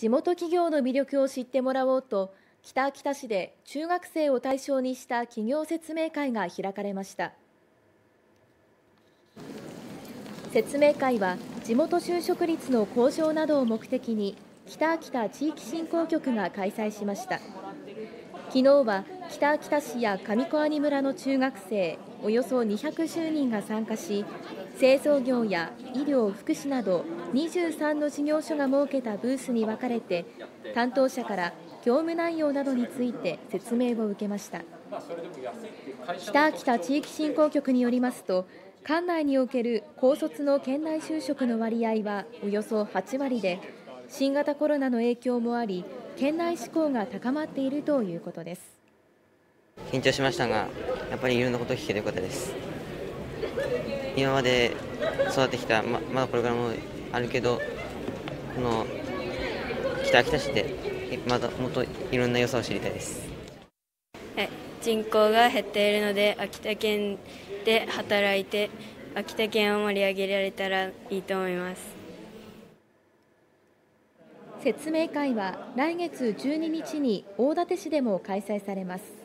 地元企業の魅力を知ってもらおうと、北秋田市で中学生を対象にした企業説明会が開かれました。説明会は地元就職率の向上などを目的に北秋田地域振興局が開催しました。昨日は北秋田市や上小阿仁村の中学生およそ210人が参加し、製造業や医療・福祉など23の事業所が設けたブースに分かれて、担当者から業務内容などについて説明を受けました。北秋田地域振興局によりますと、管内における高卒の県内就職の割合はおよそ8割で、新型コロナの影響もあり、県内志向が高まっているということです。緊張しましたが、やっぱりいろんなことを聞けてよかったです。今まで育ってきた、まだこれからもあるけど、この北秋田市でまだもっといろんな良さを知りたいです。人口が減っているので、秋田県で働いて、秋田県を盛り上げられたらいいと思います。説明会は来月12日に大館市でも開催されます。